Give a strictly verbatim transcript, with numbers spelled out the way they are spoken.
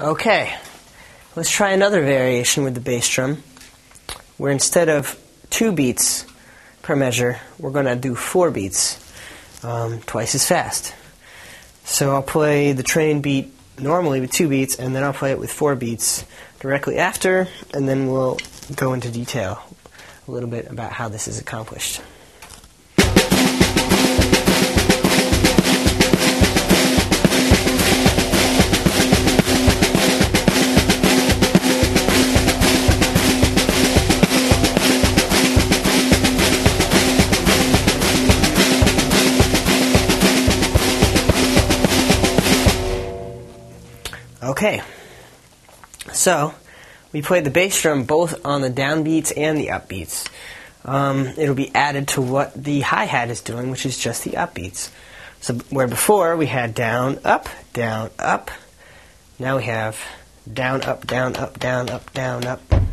Okay, let's try another variation with the bass drum, where instead of two beats per measure, we're going to do four beats, um, twice as fast. So I'll play the train beat normally with two beats, and then I'll play it with four beats directly after, and then we'll go into detail a little bit about how this is accomplished. Okay, so we played the bass drum both on the downbeats and the upbeats. Um, it'll be added to what the hi-hat is doing, which is just the upbeats. So where before we had down, up, down, up, now we have down, up, down, up, down, up, down, up.